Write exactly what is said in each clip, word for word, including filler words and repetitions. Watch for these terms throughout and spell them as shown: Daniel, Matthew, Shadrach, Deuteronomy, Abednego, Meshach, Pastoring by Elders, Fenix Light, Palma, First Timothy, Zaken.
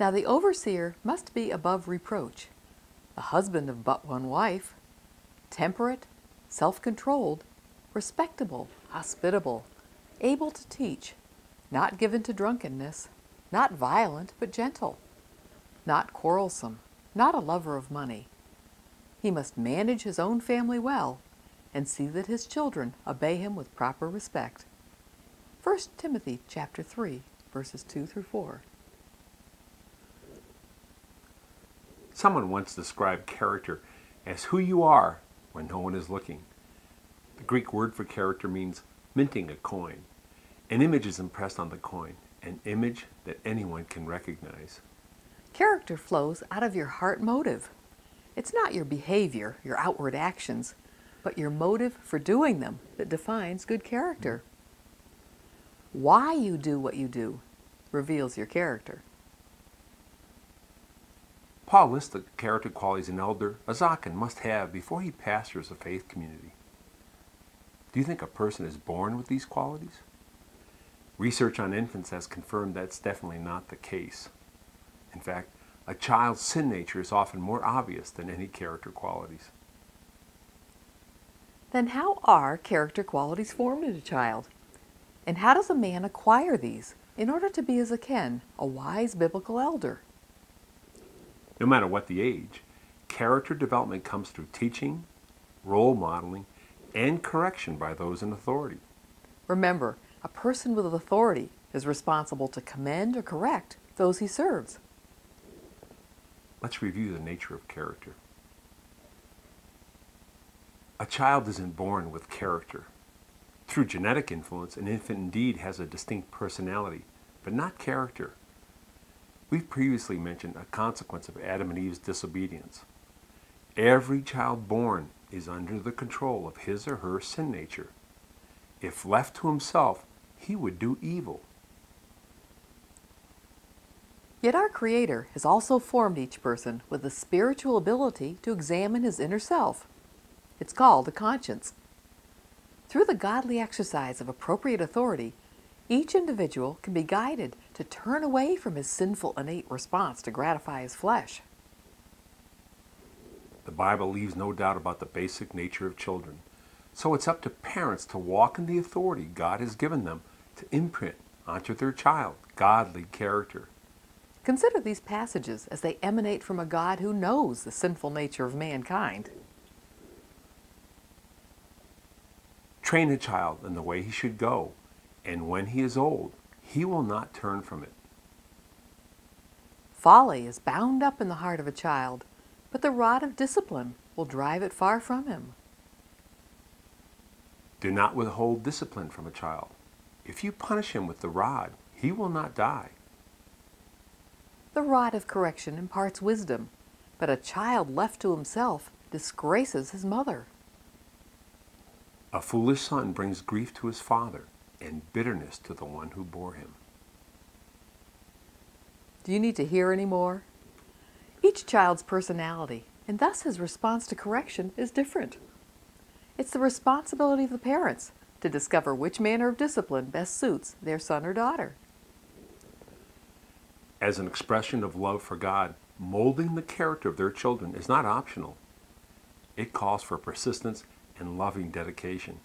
Now the overseer must be above reproach, a husband of but one wife, temperate, self-controlled, respectable, hospitable, able to teach, not given to drunkenness, not violent but gentle, not quarrelsome, not a lover of money. He must manage his own family well and see that his children obey him with proper respect. First Timothy chapter three, verses two through four. Someone once described character as who you are when no one is looking. The Greek word for character means minting a coin. An image is impressed on the coin, an image that anyone can recognize. Character flows out of your heart motive. It's not your behavior, your outward actions, but your motive for doing them that defines good character. Why you do what you do reveals your character. Paul lists the character qualities an elder, a Zaken, must have before he pastors a faith community. Do you think a person is born with these qualities? Research on infants has confirmed that's definitely not the case. In fact, a child's sin nature is often more obvious than any character qualities. Then how are character qualities formed in a child? And how does a man acquire these in order to be a Zaken, a wise biblical elder? No matter what the age, character development comes through teaching, role modeling, and correction by those in authority. Remember, a person with authority is responsible to commend or correct those he serves. Let's review the nature of character. A child isn't born with character. Through genetic influence, an infant indeed has a distinct personality, but not character. We've previously mentioned a consequence of Adam and Eve's disobedience. Every child born is under the control of his or her sin nature. If left to himself, he would do evil. Yet our Creator has also formed each person with the spiritual ability to examine his inner self. It's called a conscience. Through the godly exercise of appropriate authority, each individual can be guided to turn away from his sinful innate response to gratify his flesh. The Bible leaves no doubt about the basic nature of children, so it's up to parents to walk in the authority God has given them to imprint onto their child godly character. Consider these passages as they emanate from a God who knows the sinful nature of mankind. Train a child in the way he should go, and when he is old, he will not turn from it. Folly is bound up in the heart of a child, but the rod of discipline will drive it far from him. Do not withhold discipline from a child. If you punish him with the rod, he will not die. The rod of correction imparts wisdom, but a child left to himself disgraces his mother. A foolish son brings grief to his father, and bitterness to the one who bore him. Do you need to hear any more? Each child's personality, and thus his response to correction, is different. It's the responsibility of the parents to discover which manner of discipline best suits their son or daughter. As an expression of love for God, molding the character of their children is not optional. It calls for persistence and loving dedication.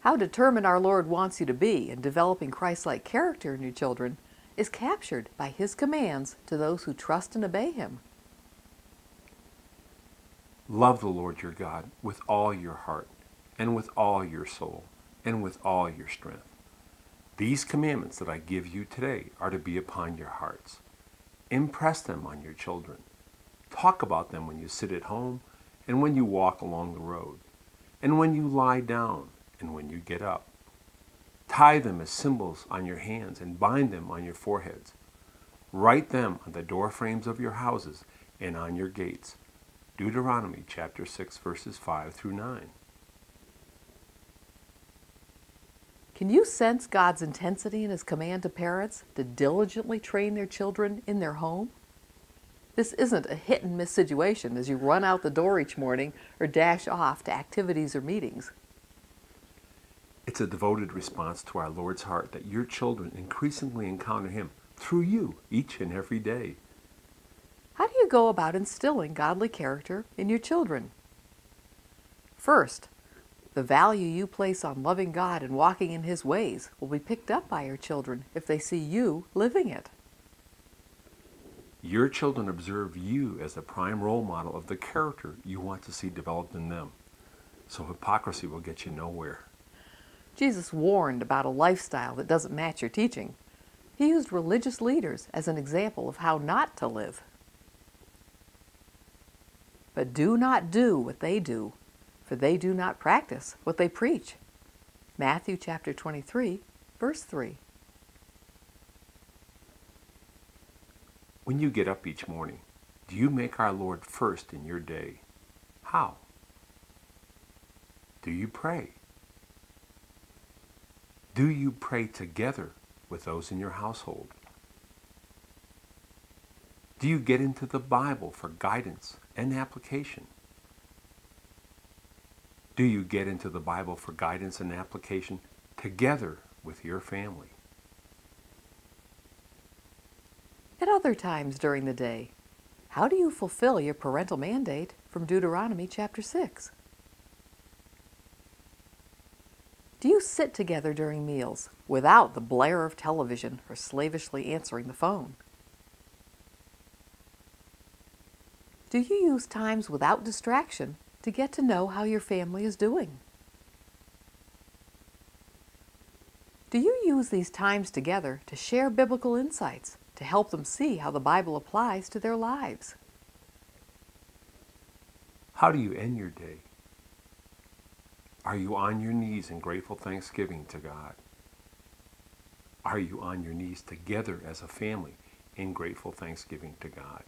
How determined our Lord wants you to be in developing Christ-like character in your children is captured by His commands to those who trust and obey Him. Love the Lord your God with all your heart, and with all your soul, and with all your strength. These commandments that I give you today are to be upon your hearts. Impress them on your children. Talk about them when you sit at home, and when you walk along the road, and when you lie down, and when you get up. Tie them as symbols on your hands and bind them on your foreheads. Write them on the door frames of your houses and on your gates. Deuteronomy chapter six, verses five through nine. Can you sense God's intensity in His command to parents to diligently train their children in their home? This isn't a hit-and-miss situation as you run out the door each morning or dash off to activities or meetings. It's a devoted response to our Lord's heart that your children increasingly encounter Him through you each and every day. How do you go about instilling godly character in your children? First, the value you place on loving God and walking in His ways will be picked up by your children if they see you living it. Your children observe you as the prime role model of the character you want to see developed in them. So hypocrisy will get you nowhere. Jesus warned about a lifestyle that doesn't match your teaching. He used religious leaders as an example of how not to live. But do not do what they do, for they do not practice what they preach. Matthew chapter twenty-three, verse three. When you get up each morning, do you make our Lord first in your day? How? Do you pray? Do you pray together with those in your household? Do you get into the Bible for guidance and application? Do you get into the Bible for guidance and application together with your family? At other times during the day, how do you fulfill your parental mandate from Deuteronomy chapter six? Do you sit together during meals without the blare of television or slavishly answering the phone? Do you use times without distraction to get to know how your family is doing? Do you use these times together to share biblical insights to help them see how the Bible applies to their lives? How do you end your day? Are you on your knees in grateful thanksgiving to God? Are you on your knees together as a family in grateful thanksgiving to God?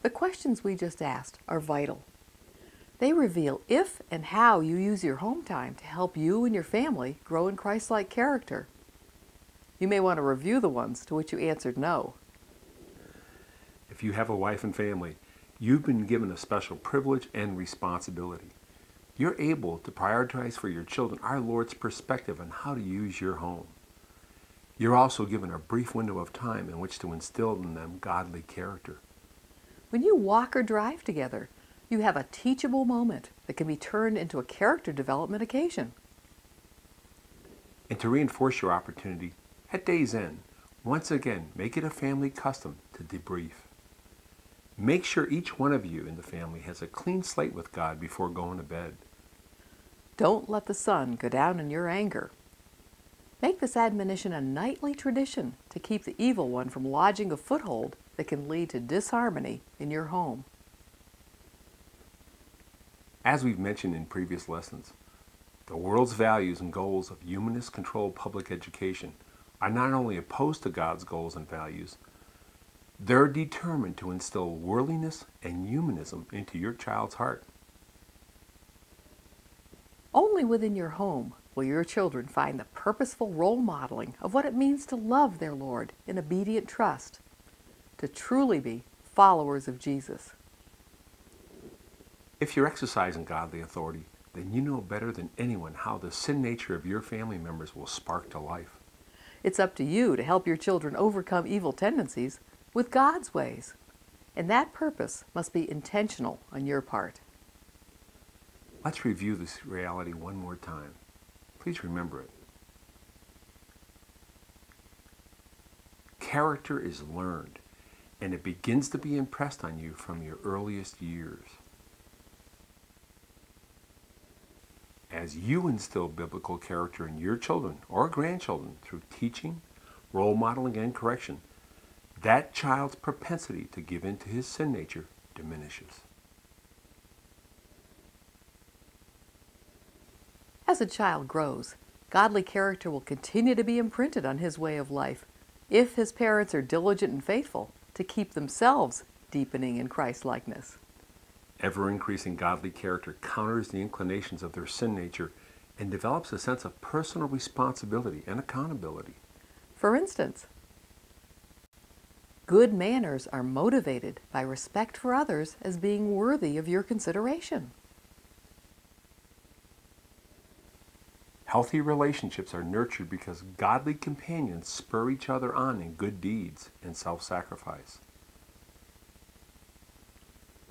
The questions we just asked are vital. They reveal if and how you use your home time to help you and your family grow in Christ-like character. You may want to review the ones to which you answered no. If you have a wife and family, you've been given a special privilege and responsibility. You're able to prioritize for your children our Lord's perspective on how to use your home. You're also given a brief window of time in which to instill in them godly character. When you walk or drive together, you have a teachable moment that can be turned into a character development occasion. And to reinforce your opportunity, at day's end, once again, make it a family custom to debrief. Make sure each one of you in the family has a clean slate with God before going to bed. Don't let the sun go down in your anger. Make this admonition a nightly tradition to keep the evil one from lodging a foothold that can lead to disharmony in your home. As we've mentioned in previous lessons, the world's values and goals of humanist-controlled public education are not only opposed to God's goals and values, they're determined to instill worldliness and humanism into your child's heart. Only within your home will your children find the purposeful role modeling of what it means to love their Lord in obedient trust, to truly be followers of Jesus. If you're exercising godly authority, then you know better than anyone how the sin nature of your family members will spark to life. It's up to you to help your children overcome evil tendencies with God's ways, and that purpose must be intentional on your part. Let's review this reality one more time. Please remember it. Character is learned, and it begins to be impressed on you from your earliest years. As you instill biblical character in your children or grandchildren through teaching, role modeling, and correction, that child's propensity to give in to his sin nature diminishes. As a child grows, godly character will continue to be imprinted on his way of life if his parents are diligent and faithful to keep themselves deepening in Christ-likeness. Ever-increasing godly character counters the inclinations of their sin nature and develops a sense of personal responsibility and accountability. For instance, good manners are motivated by respect for others as being worthy of your consideration. Healthy relationships are nurtured because godly companions spur each other on in good deeds and self-sacrifice.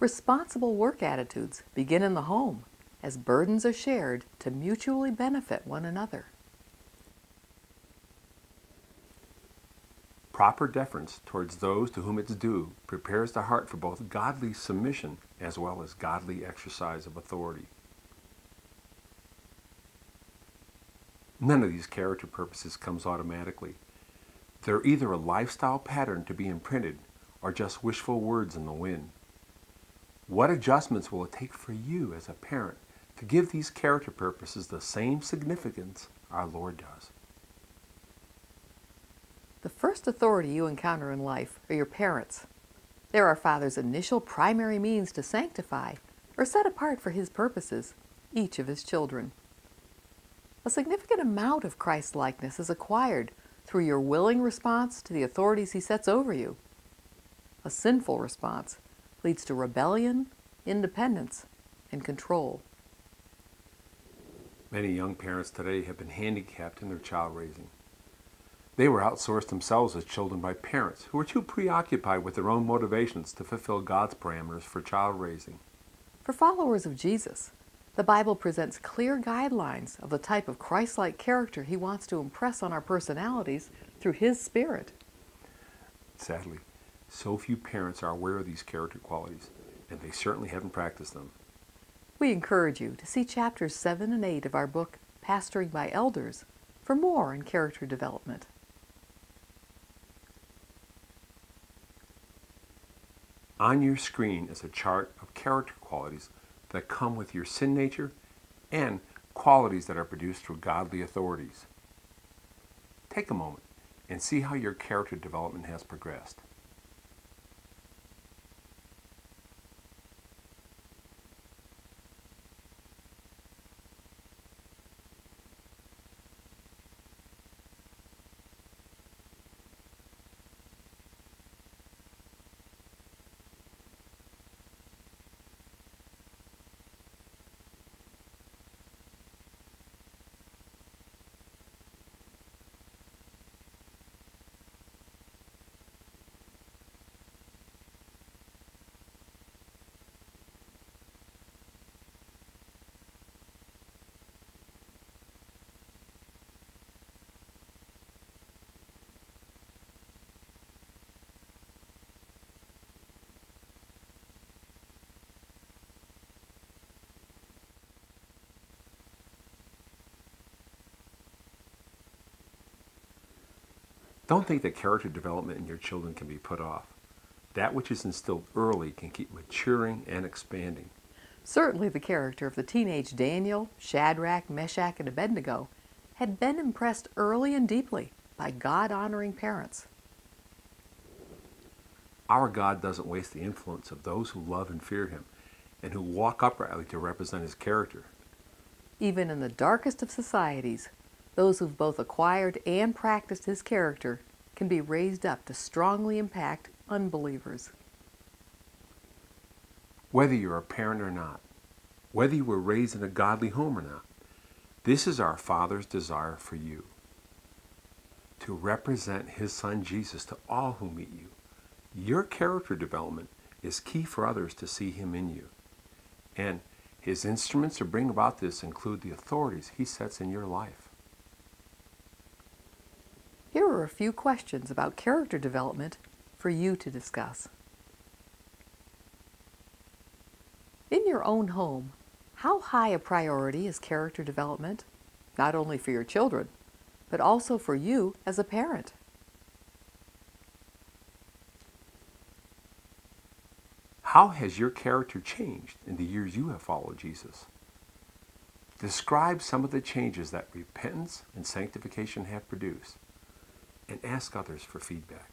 Responsible work attitudes begin in the home, as burdens are shared to mutually benefit one another. Proper deference towards those to whom it's due prepares the heart for both godly submission as well as godly exercise of authority. None of these character purposes comes automatically. They're either a lifestyle pattern to be imprinted or just wishful words in the wind. What adjustments will it take for you as a parent to give these character purposes the same significance our Lord does? The first authority you encounter in life are your parents. They're our Father's initial primary means to sanctify or set apart for His purposes each of His children. A significant amount of Christ-likeness is acquired through your willing response to the authorities He sets over you. A sinful response leads to rebellion, independence, and control. Many young parents today have been handicapped in their child raising. They were outsourced themselves as children by parents who were too preoccupied with their own motivations to fulfill God's parameters for child raising. For followers of Jesus, the Bible presents clear guidelines of the type of Christ-like character He wants to impress on our personalities through His Spirit. Sadly, so few parents are aware of these character qualities, and they certainly haven't practiced them. We encourage you to see chapters seven and eight of our book, Pastoring by Elders, for more on character development. On your screen is a chart of character qualities that come with your sin nature and qualities that are produced through godly authorities. Take a moment and see how your character development has progressed. Don't think that character development in your children can be put off. That which is instilled early can keep maturing and expanding. Certainly the character of the teenage Daniel, Shadrach, Meshach, and Abednego had been impressed early and deeply by God-honoring parents. Our God doesn't waste the influence of those who love and fear Him and who walk uprightly to represent His character. Even in the darkest of societies, those who've both acquired and practiced His character can be raised up to strongly impact unbelievers. Whether you're a parent or not, whether you were raised in a godly home or not, this is our Father's desire for you: to represent His Son Jesus to all who meet you. Your character development is key for others to see Him in you. And His instruments to bring about this include the authorities He sets in your life. Here are a few questions about character development for you to discuss. In your own home, how high a priority is character development, not only for your children, but also for you as a parent? How has your character changed in the years you have followed Jesus? Describe some of the changes that repentance and sanctification have produced, and ask others for feedback.